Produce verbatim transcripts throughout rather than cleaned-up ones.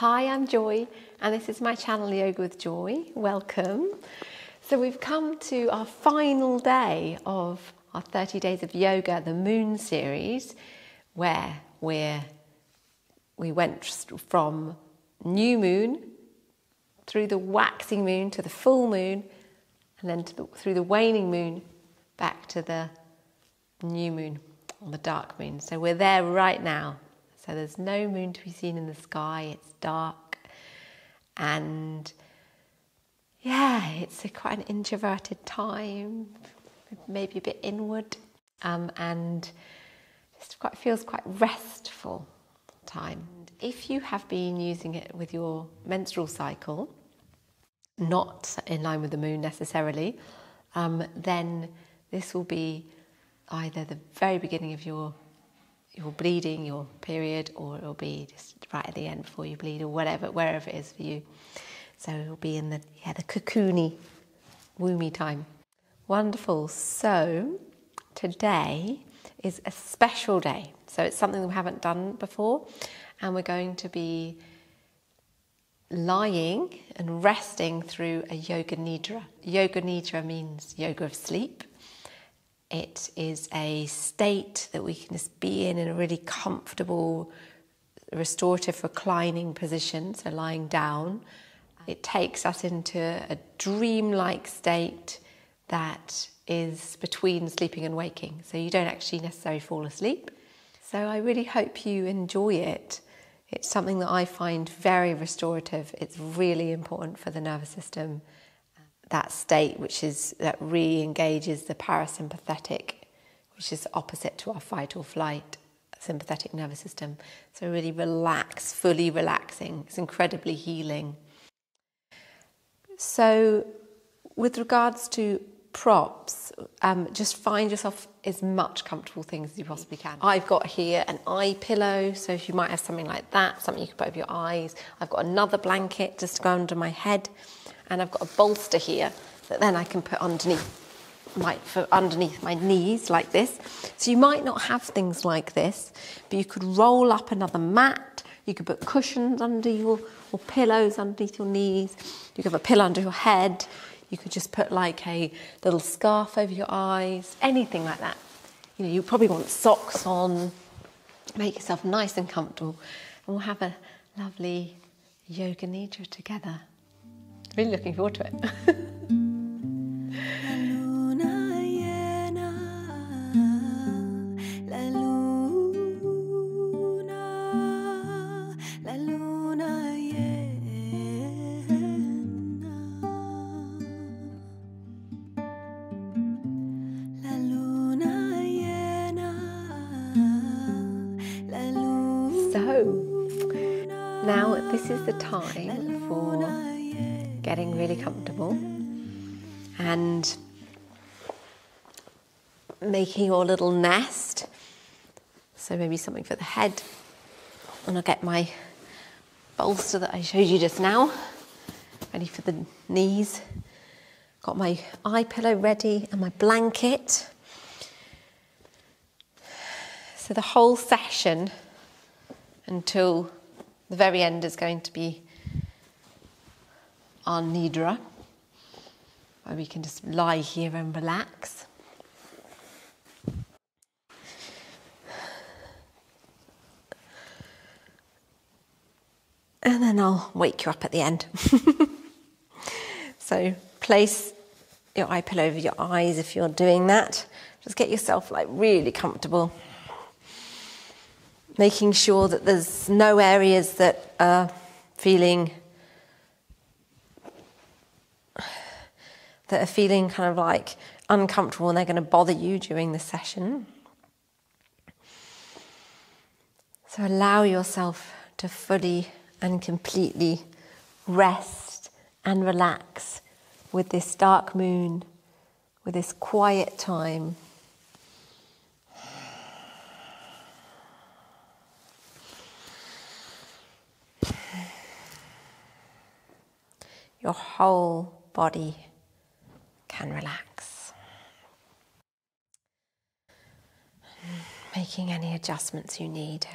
Hi, I'm Joy, and this is my channel Yoga With Joy. Welcome. So we've come to our final day of our thirty days of yoga, the Moon Series, where we're, we went from new moon through the waxing moon to the full moon, and then to the, through the waning moon back to the new moon or the dark moon. So we're there right now. So there's no moon to be seen in the sky, it's dark, and yeah, it's a, quite an introverted time, maybe a bit inward, um, and just quite feels quite restful time. If you have been using it with your menstrual cycle, not in line with the moon necessarily, um, then this will be either the very beginning of your your bleeding, your period, or it'll be just right at the end before you bleed, or whatever, wherever it is for you. So it'll be in the yeah the cocoony, womby time. Wonderful. So today is a special day. So it's something we haven't done before, and we're going to be lying and resting through a yoga nidra. Yoga nidra means yoga of sleep. It is a state that we can just be in in a really comfortable, restorative, reclining position, so lying down. It takes us into a dreamlike state that is between sleeping and waking, so you don't actually necessarily fall asleep. So I really hope you enjoy it. It's something that I find very restorative. It's really important for the nervous system, that state which is that re-engages the parasympathetic, which is opposite to our fight or flight sympathetic nervous system. So really relax, fully relaxing. It's incredibly healing. So with regards to props, um, just find yourself as much comfortable things as you possibly can. I've got here an eye pillow, so if you might have something like that, something you can put over your eyes. I've got another blanket just to go under my head. And I've got a bolster here that then I can put underneath my, for underneath my knees like this. So you might not have things like this, but you could roll up another mat. You could put cushions under your, or pillows underneath your knees. You could have a pillow under your head. You could just put like a little scarf over your eyes, anything like that. You know, you probably want socks on. Make yourself nice and comfortable. And we'll have a lovely yoga nidra together. Really looking forward to it. So, now this is the time for getting really comfortable and making your little nest. So maybe something for the head. And I'll get my bolster that I showed you just now, ready for the knees. Got my eye pillow ready and my blanket. So the whole session until the very end is going to be our nidra, where we can just lie here and relax. And then I'll wake you up at the end. So place your eye pillow over your eyes if you're doing that. Just get yourself like really comfortable, making sure that there's no areas that are feeling that are feeling kind of like uncomfortable and they're going to bother you during the session. So allow yourself to fully and completely rest and relax with this dark moon, with this quiet time. Your whole body can relax, making any adjustments you need.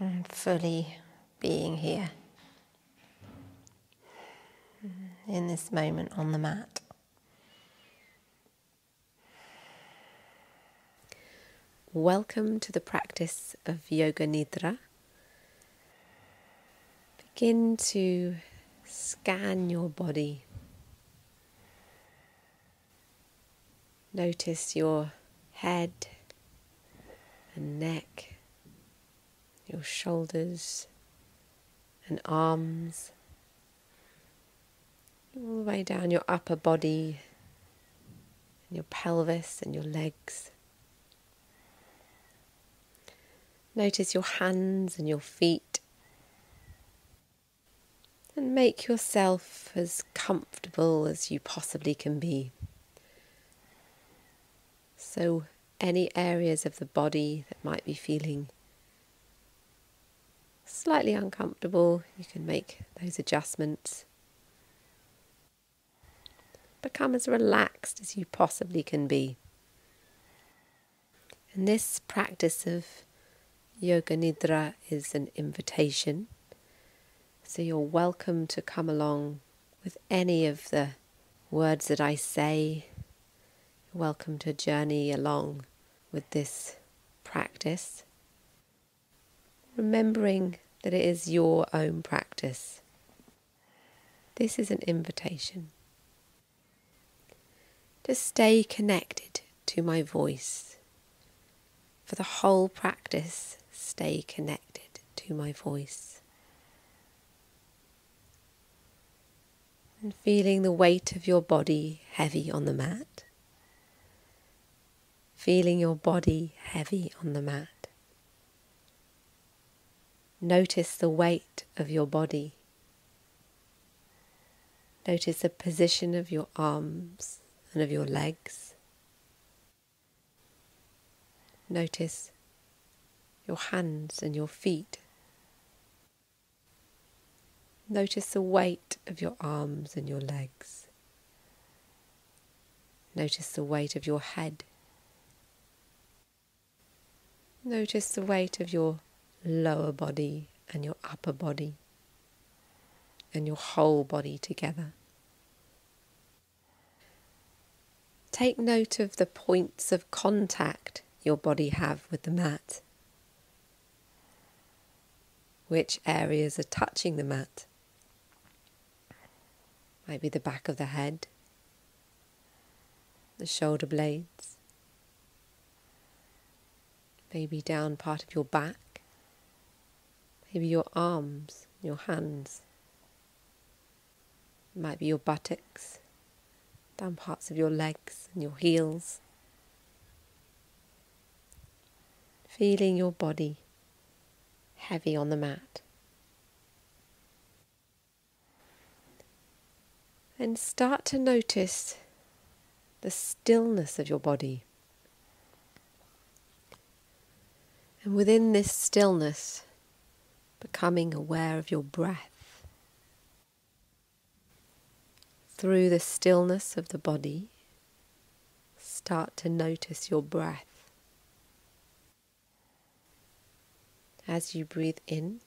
and fully being here in this moment on the mat. Welcome to the practice of Yoga Nidra. Begin to scan your body. Notice your head and neck, your shoulders and arms, all the way down your upper body, and your pelvis and your legs. Notice your hands and your feet, and make yourself as comfortable as you possibly can be. So any areas of the body that might be feeling slightly uncomfortable, you can make those adjustments. Become as relaxed as you possibly can be. And this practice of Yoga Nidra is an invitation, so you're welcome to come along with any of the words that I say. You're welcome to journey along with this practice, remembering that it is your own practice. This is an invitation to stay connected to my voice. For the whole practice, stay connected to my voice. And feeling the weight of your body heavy on the mat. Feeling your body heavy on the mat. Notice the weight of your body. Notice the position of your arms and of your legs. Notice your hands and your feet. Notice the weight of your arms and your legs. Notice the weight of your head. Notice the weight of your lower body and your upper body and your whole body together. Take note of the points of contact your body have with the mat. Which areas are touching the mat? Might be the back of the head, the shoulder blades, maybe down part of your back, maybe your arms, your hands. It might be your buttocks, down parts of your legs and your heels. Feeling your body heavy on the mat. And start to notice the stillness of your body. And within this stillness, becoming aware of your breath. Through the stillness of the body, start to notice your breath. As you breathe in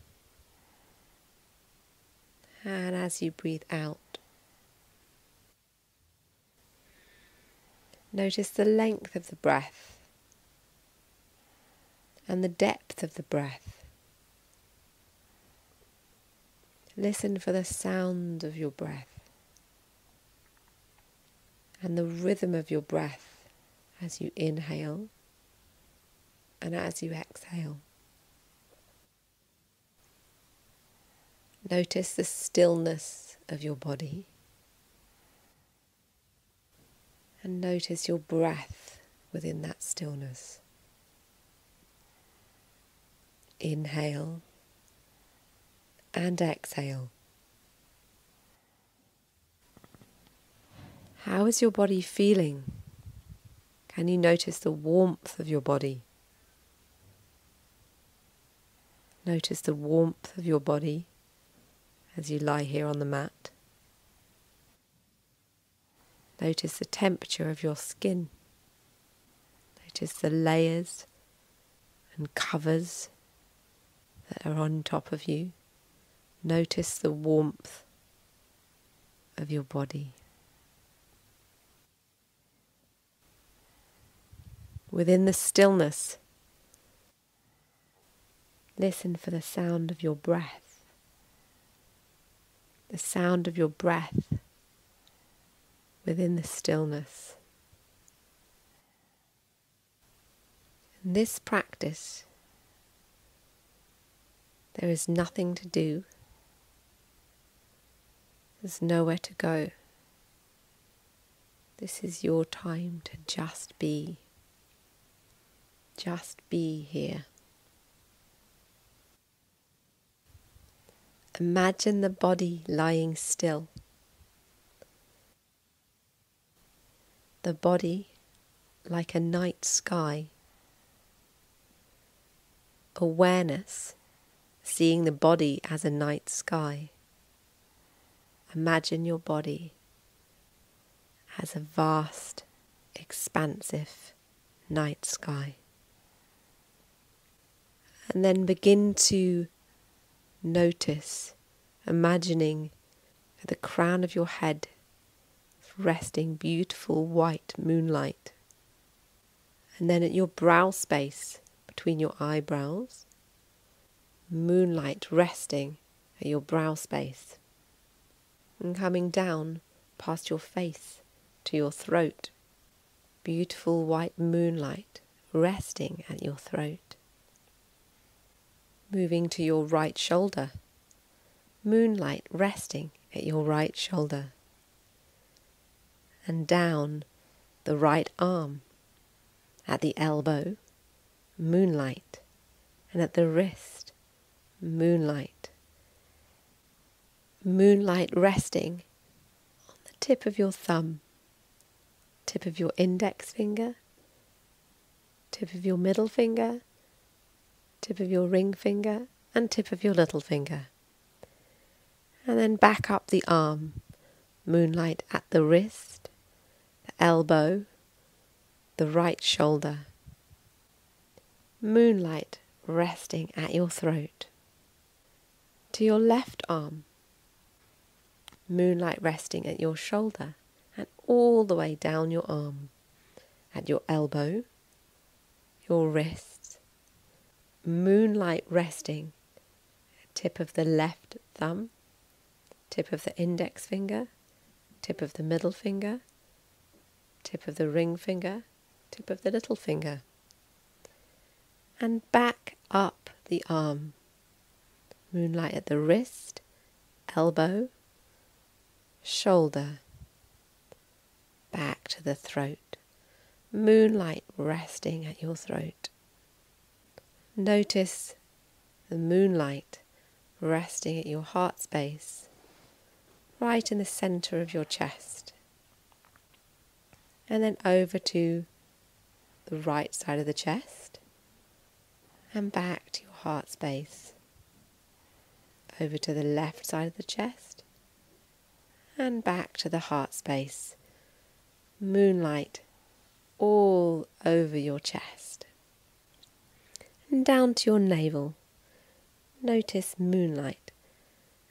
and as you breathe out. Notice the length of the breath and the depth of the breath. Listen for the sound of your breath and the rhythm of your breath as you inhale and as you exhale. Notice the stillness of your body and notice your breath within that stillness. Inhale and exhale. How is your body feeling? Can you notice the warmth of your body? Notice the warmth of your body as you lie here on the mat. Notice the temperature of your skin. Notice the layers and covers that are are on top of you. Notice the warmth of your body. Within the stillness, listen for the sound of your breath. The sound of your breath within the stillness. In this practice, there is nothing to do. There's nowhere to go. This is your time to just be. Just be here. Imagine the body lying still. The body like a night sky. Awareness, seeing the body as a night sky. Imagine your body as a vast, expansive night sky. And then begin to notice, imagining at the crown of your head resting beautiful white moonlight. And then at your brow space, between your eyebrows, moonlight resting at your brow space and coming down past your face to your throat, beautiful white moonlight resting at your throat, moving to your right shoulder, moonlight resting at your right shoulder, and down the right arm, at the elbow, moonlight, and at the wrist, moonlight. Moonlight resting on the tip of your thumb, tip of your index finger, tip of your middle finger, tip of your ring finger, and tip of your little finger. And then back up the arm, moonlight at the wrist, the elbow, the right shoulder. Moonlight resting at your throat. To your left arm, moonlight resting at your shoulder and all the way down your arm, at your elbow, your wrists, moonlight resting at tip of the left thumb, tip of the index finger, tip of the middle finger, tip of the ring finger, tip of the little finger. And back up the arm, moonlight at the wrist, elbow, shoulder, back to the throat, moonlight resting at your throat. Notice the moonlight resting at your heart space, right in the center of your chest, and then over to the right side of the chest, and back to your heart space, over to the left side of the chest, and back to the heart space, moonlight all over your chest, and down to your navel. Notice moonlight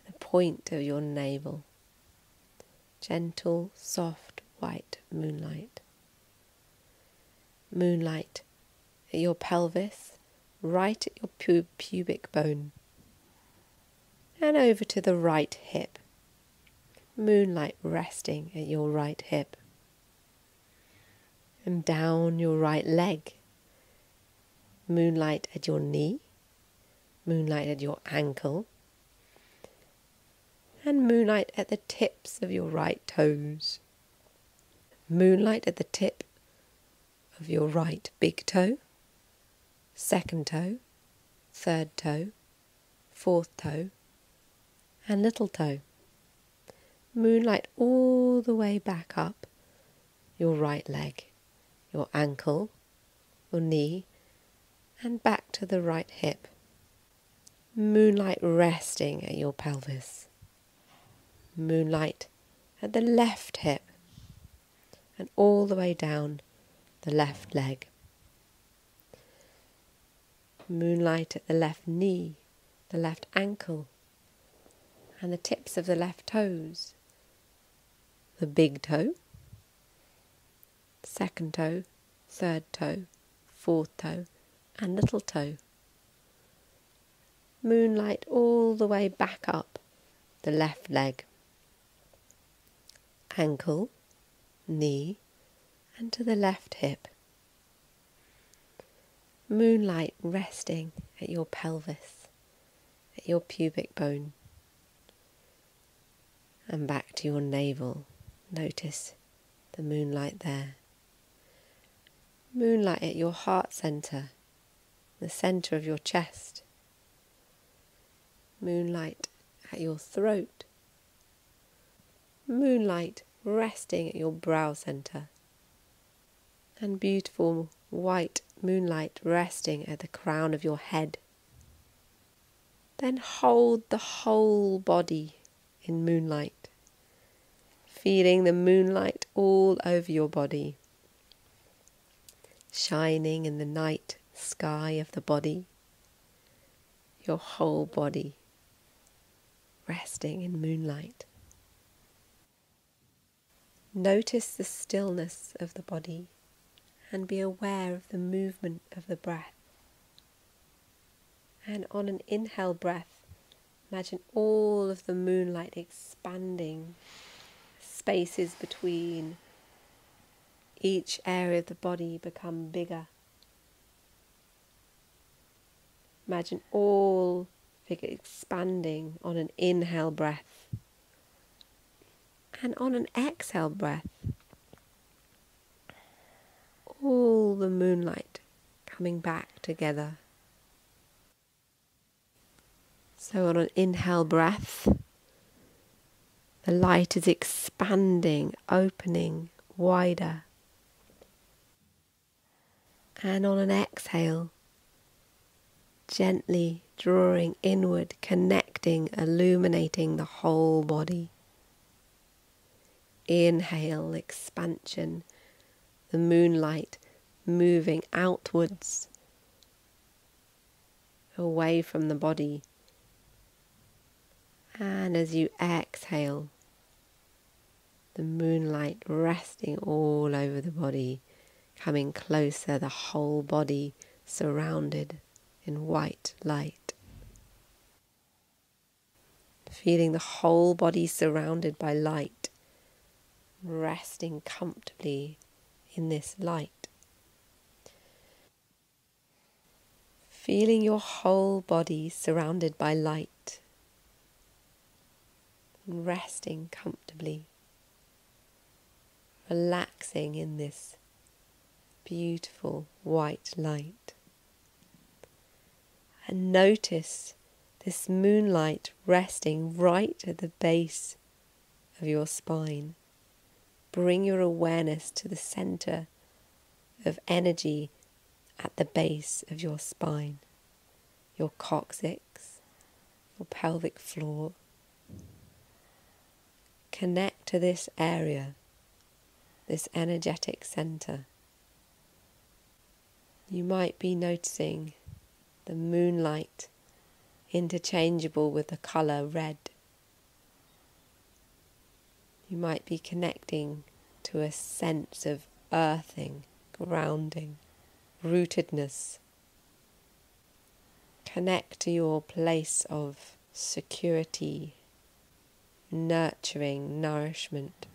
at the point of your navel, gentle, soft, white moonlight, moonlight at your pelvis, right at your pu pubic bone, and over to the right hip, moonlight resting at your right hip, and down your right leg, moonlight at your knee, moonlight at your ankle, and moonlight at the tips of your right toes, moonlight at the tip of your right big toe, second toe, third toe, fourth toe, and little toe. Moonlight all the way back up your right leg, your ankle, your knee, and back to the right hip. Moonlight resting at your pelvis. Moonlight at the left hip, and all the way down the left leg. Moonlight at the left knee, the left ankle and the tips of the left toes, the big toe, second toe, third toe, fourth toe and little toe. Moonlight all the way back up the left leg, ankle, knee and to the left hip. Moonlight resting at your pelvis, at your pubic bone and back to your navel. Notice the moonlight there. Moonlight at your heart center, the center of your chest. Moonlight at your throat. Moonlight resting at your brow center. And beautiful white moonlight resting at the crown of your head. Then hold the whole body in moonlight, feeling the moonlight all over your body, shining in the night sky of the body, your whole body resting in moonlight. Notice the stillness of the body and be aware of the movement of the breath. And on an inhale breath, imagine all of the moonlight expanding spaces between. Each area of the body become bigger. Imagine all figure expanding on an inhale breath. And on an exhale breath, all the moonlight coming back together. So on an inhale breath, the light is expanding, opening wider. And on an exhale, gently drawing inward, connecting, illuminating the whole body. Inhale, expansion, the moonlight moving outwards, away from the body. And as you exhale, the moonlight resting all over the body, coming closer, the whole body surrounded in white light. Feeling the whole body surrounded by light, resting comfortably in this light. Feeling your whole body surrounded by light, resting comfortably, relaxing in this beautiful white light. And notice this moonlight resting right at the base of your spine. Bring your awareness to the center of energy at the base of your spine, your coccyx, your pelvic floor. Connect to this area, this energetic center. You might be noticing the moonlight interchangeable with the colour red. You might be connecting to a sense of earthing, grounding, rootedness. Connect to your place of security, nurturing, nourishment,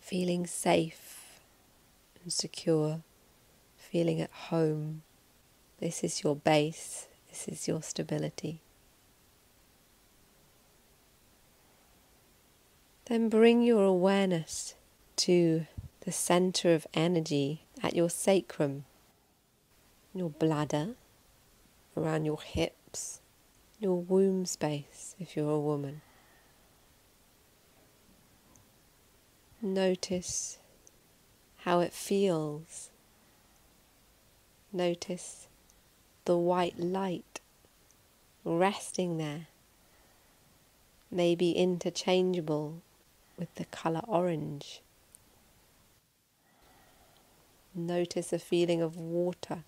feeling safe and secure. Feeling at home. This is your base, this is your stability. Then bring your awareness to the center of energy at your sacrum, your bladder, around your hips, your womb space if you're a woman. Notice how it feels. Notice the white light resting there, maybe interchangeable with the colour orange. Notice a feeling of water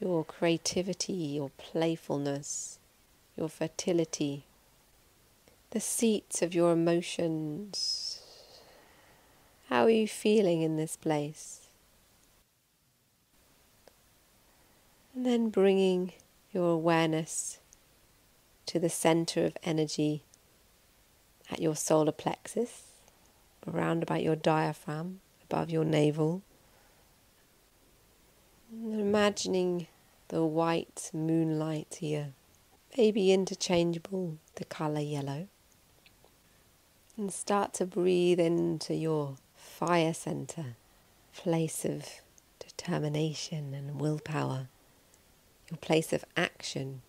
your creativity, your playfulness, your fertility, the seats of your emotions. How are you feeling in this place? And then bringing your awareness to the center of energy at your solar plexus, around about your diaphragm, above your navel. And imagining the white moonlight here, maybe interchangeable the color yellow. And start to breathe into your fire center, place of determination and willpower, your place of action,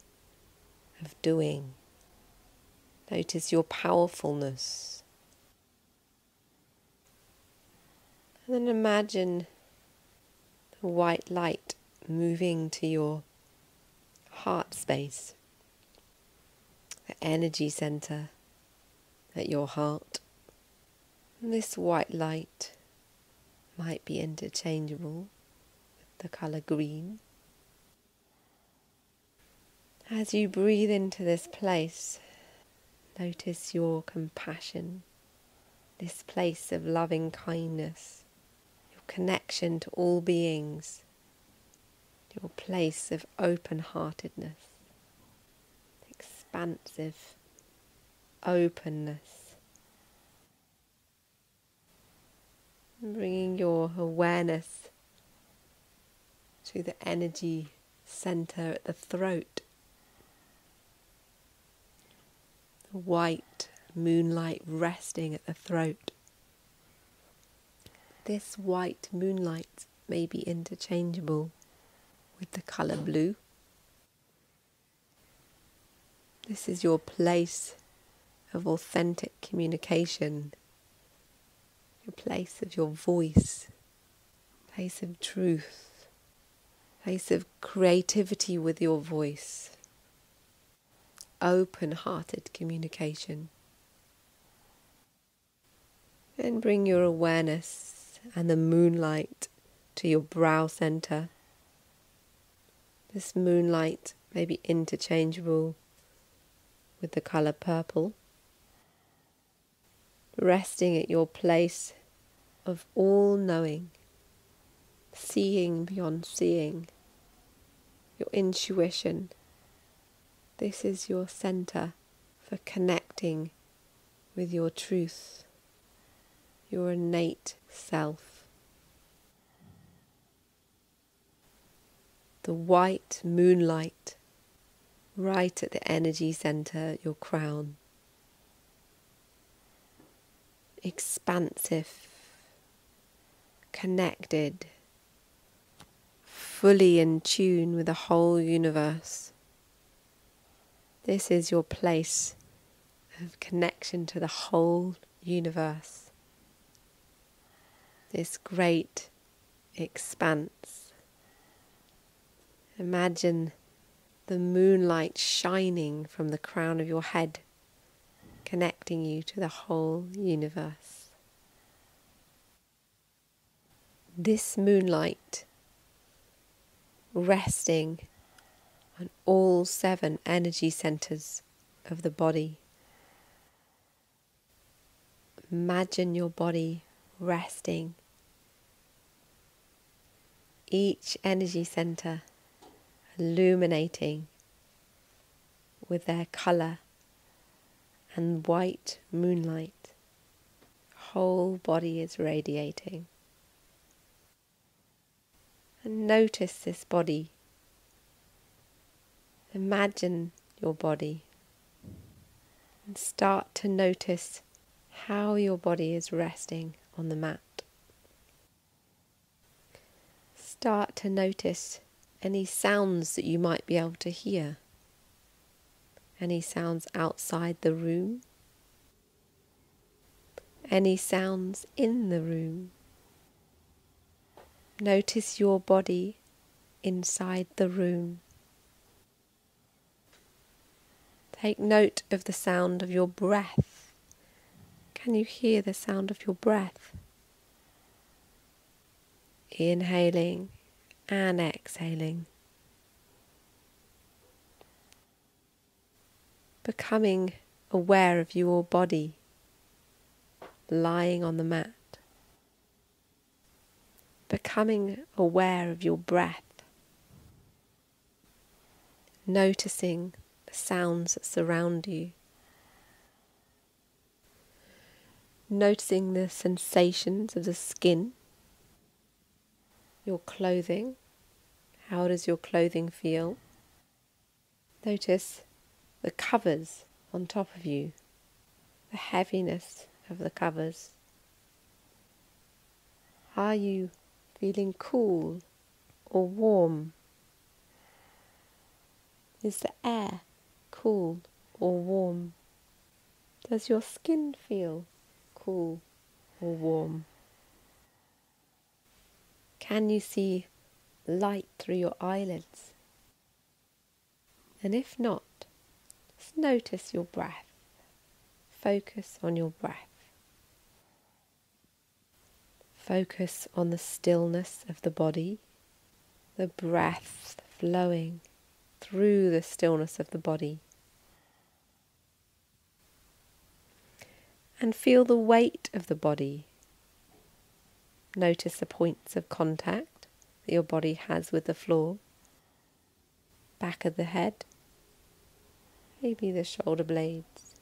of doing. Notice your powerfulness. And then imagine the white light moving to your heart space, the energy center at your heart. And this white light might be interchangeable with the color green. As you breathe into this place, notice your compassion, this place of loving kindness, your connection to all beings, your place of open-heartedness, expansive openness. Bringing your awareness to the energy center at the throat, white moonlight resting at the throat. This white moonlight may be interchangeable with the color blue. This is your place of authentic communication, your place of your voice, place of truth, place of creativity with your voice. Open-hearted communication. Then bring your awareness and the moonlight to your brow center. This moonlight may be interchangeable with the color purple, resting at your place of all-knowing, seeing beyond seeing, your intuition. This is your center for connecting with your truth, your innate self. The white moonlight right at the energy center, your crown. Expansive, connected, fully in tune with the whole universe. This is your place of connection to the whole universe. This great expanse. Imagine the moonlight shining from the crown of your head, connecting you to the whole universe. This moonlight resting on all seven energy centers of the body. Imagine your body resting. Each energy center illuminating with their color and white moonlight. Whole body is radiating. And notice this body. Imagine your body and start to notice how your body is resting on the mat. Start to notice any sounds that you might be able to hear, any sounds outside the room, any sounds in the room. Notice your body inside the room. Take note of the sound of your breath. Can you hear the sound of your breath? Inhaling and exhaling. becoming aware of your body lying on the mat, becoming aware of your breath, noticing the sounds that surround you, noticing the sensations of the skin, your clothing. How does your clothing feel? Notice the covers on top of you, the heaviness of the covers. Are you feeling cool or warm? Is the air cool or warm? Does your skin feel cool or warm? Can you see light through your eyelids? And if not, just notice your breath. Focus on your breath. Focus on the stillness of the body, the breath flowing through the stillness of the body. And feel the weight of the body. Notice the points of contact that your body has with the floor. Back of the head, maybe the shoulder blades,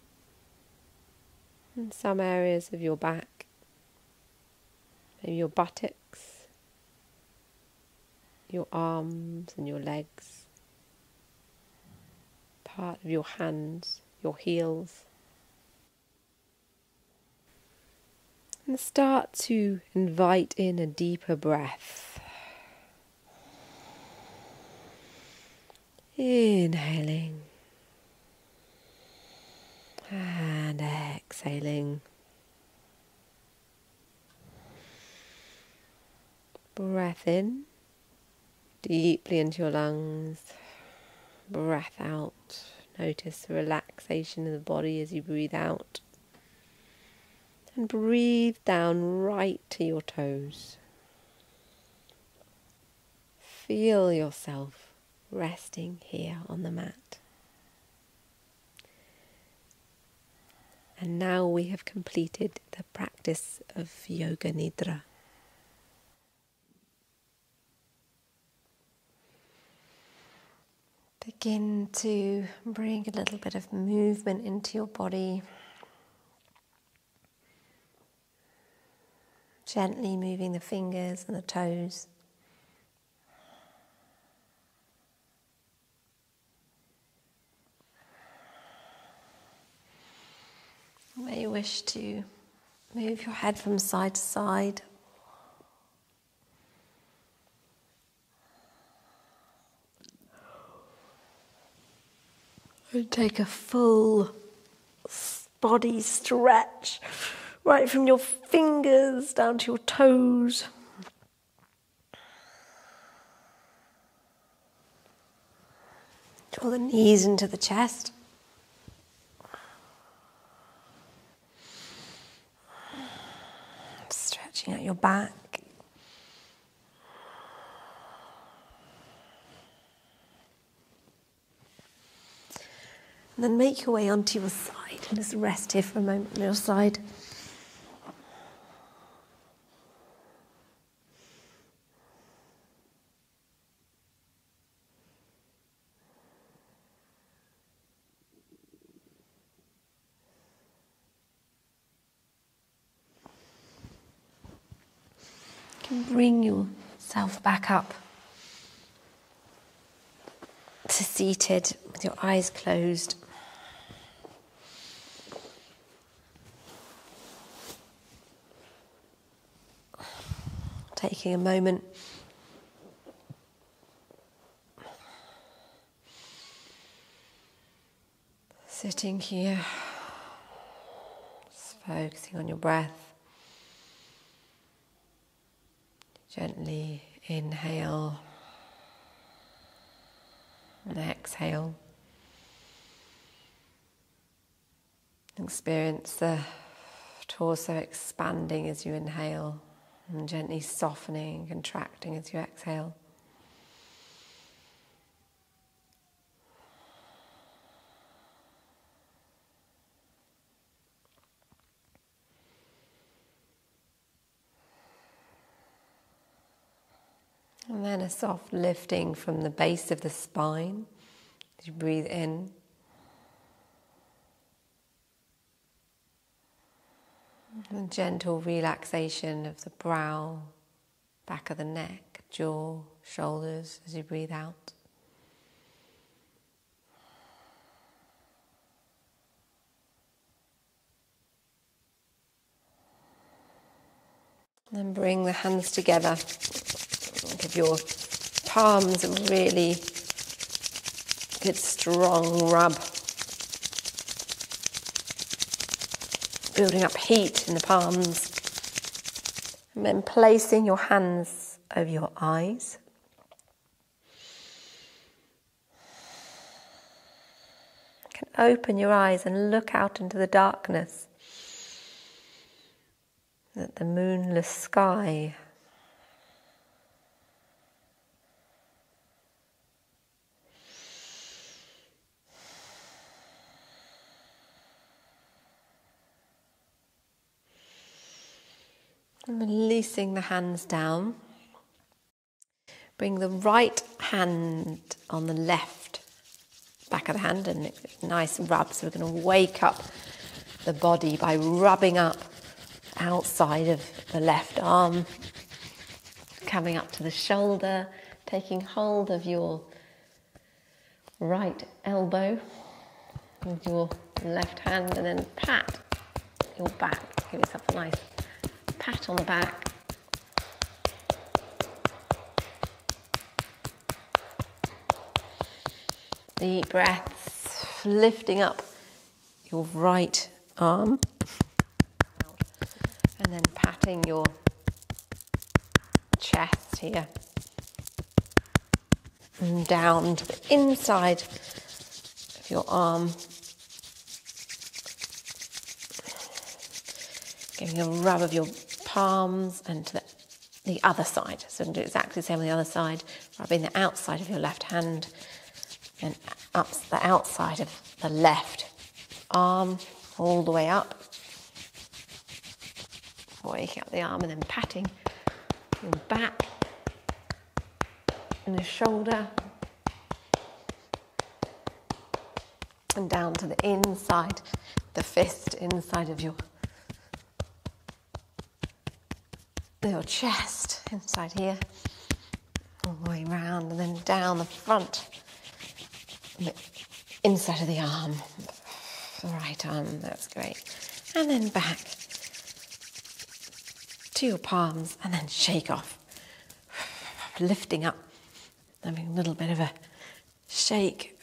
and some areas of your back, maybe your buttocks, your arms and your legs, part of your hands, your heels. And start to invite in a deeper breath. Inhaling and exhaling. Breath in deeply into your lungs. Breath out. Notice the relaxation of the body as you breathe out. And breathe down right to your toes. Feel yourself resting here on the mat. And now we have completed the practice of Yoga Nidra. Begin to bring a little bit of movement into your body. Gently moving the fingers and the toes. You may wish to move your head from side to side. And take a full body stretch. Right from your fingers down to your toes. Draw the knees into the chest. Stretching out your back. And then make your way onto your side. And just rest here for a moment on your side. Bring yourself back up to seated with your eyes closed. Taking a moment sitting here, just focusing on your breath. Gently inhale and exhale. Experience the torso expanding as you inhale and gently softening and contracting as you exhale. And then a soft lifting from the base of the spine. You breathe in. And gentle relaxation of the brow, back of the neck, jaw, shoulders as you breathe out. Then bring the hands together. Give your palms a really good strong rub. Building up heat in the palms. And then placing your hands over your eyes. You can open your eyes and look out into the darkness. At the moonless sky. And releasing the hands down. Bring the right hand on the left back of the hand and a nice rub. So we're going to wake up the body by rubbing up outside of the left arm, coming up to the shoulder, taking hold of your right elbow with your left hand and then pat your back. Give yourself a nice pat on the back. Deep breaths, lifting up your right arm and then patting your chest here. And down to the inside of your arm. Giving a rub of your palms and to the, the other side. So do exactly the same on the other side, rubbing the outside of your left hand and up the outside of the left arm, all the way up, waking up the arm and then patting your back and the shoulder and down to the inside, the fist inside of your your chest, inside here, all the way round, and then down the front, the inside of the arm, the right arm, that's great, and then back to your palms, and then shake off, lifting up, having a little bit of a shake,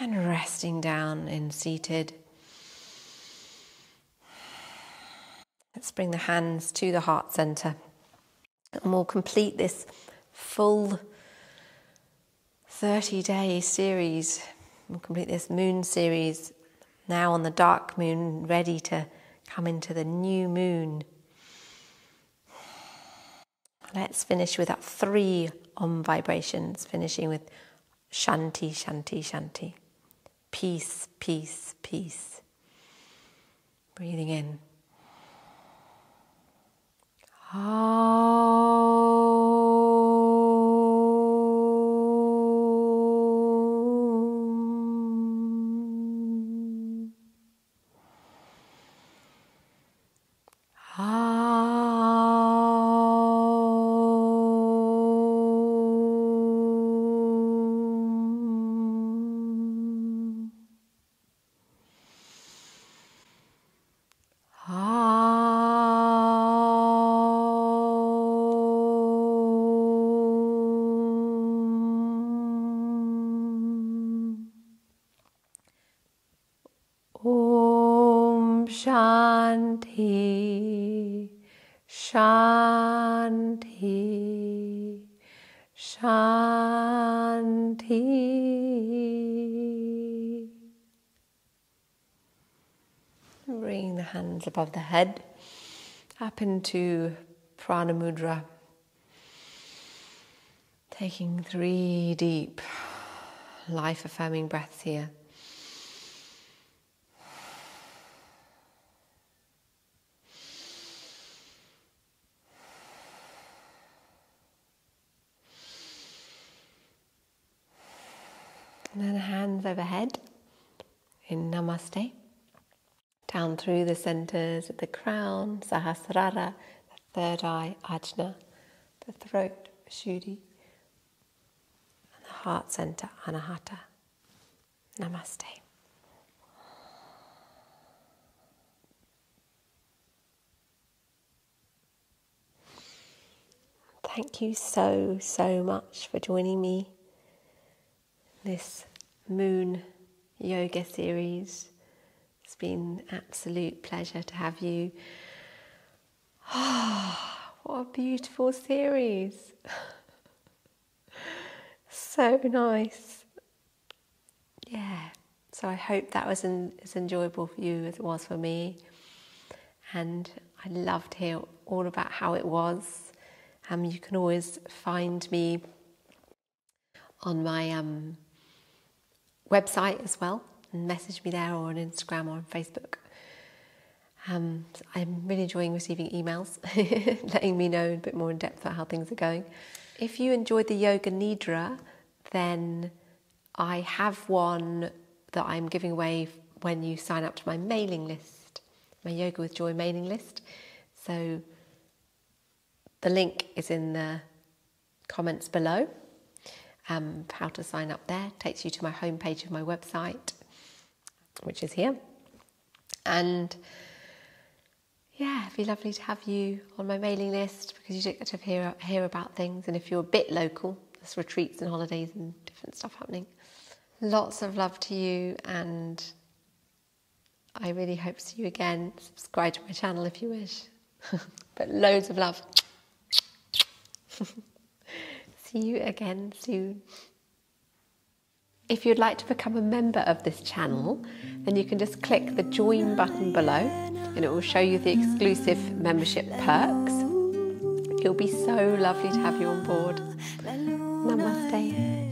and resting down in seated. Let's bring the hands to the heart center and we'll complete this full thirty day series. We'll complete this moon series now on the dark moon, ready to come into the new moon. Let's finish with that three Om vibrations, finishing with Shanti, Shanti, Shanti. Peace, peace, peace. Breathing in. Om. Om. Shanti, Shanti, Shanti. Bring the hands above the head, up into prana mudra. Taking three deep, life-affirming breaths here. Now the hands overhead in Namaste. Down through the centers of the crown, Sahasrara, the third eye, Ajna, the throat, Shudhi, and the heart center, Anahata. Namaste. Thank you so, so much for joining me in this Moon Yoga Series. It's been an absolute pleasure to have you. Oh, what a beautiful series. So nice. Yeah, so I hope that was an, as enjoyable for you as it was for me. And I loved to hear all about how it was. Um, you can always find me on my um, website as well. Message me there, or on Instagram, or on Facebook. Um, I'm really enjoying receiving emails, letting me know a bit more in depth about how things are going. If you enjoyed the Yoga Nidra, then I have one that I'm giving away when you sign up to my mailing list, my Yoga With Joy mailing list. So the link is in the comments below. Um, how to sign up there, takes you to my homepage of my website, which is here. And yeah, it'd be lovely to have you on my mailing list, because you do get to hear, hear about things. And if you're a bit local, there's retreats and holidays and different stuff happening. Lots of love to you, and I really hope to see you again. Subscribe to my channel if you wish. But loads of love. See you again soon. If you'd like to become a member of this channel, then you can just click the join button below and it will show you the exclusive membership perks. It'll be so lovely to have you on board. Namaste.